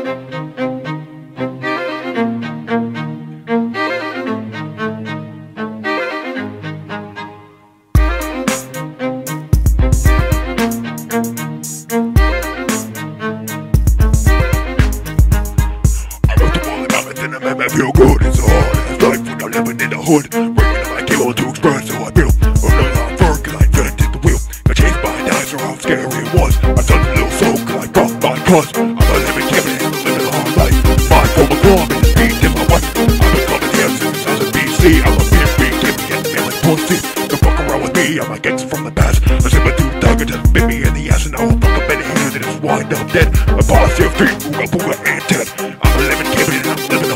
I feel good, it's hard as life when I'm living in the hood. Breaking up, I came on to experience, so I built a lot of fur, cause I didn't hit the wheel. Got chased by a dinosaur, how scary it was. I done a little soul, cause I dropped my cuss. I'm a living cabin, I'm living a hard life. My former club is beat in my wife. I've been coming here since I was in BC. I'm a big hippie and feeling pussy. Don't fuck around with me, I'm a gangster from the past. I said my dude dog just bit me in the ass, and I will fuck up in the hands and just wind up dead. My boss here feet, ooga booga and dead. I'm a living cabin,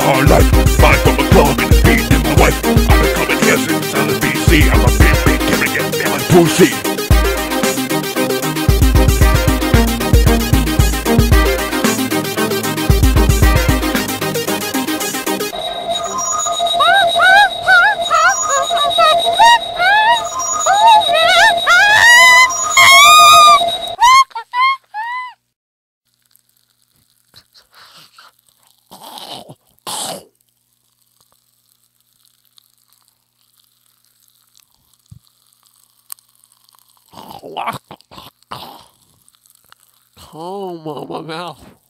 hard life, mine from a club and beat in my wife. I've been coming here since I'm a BC. I'm a big giving it in my pussy. Comb on my mouth.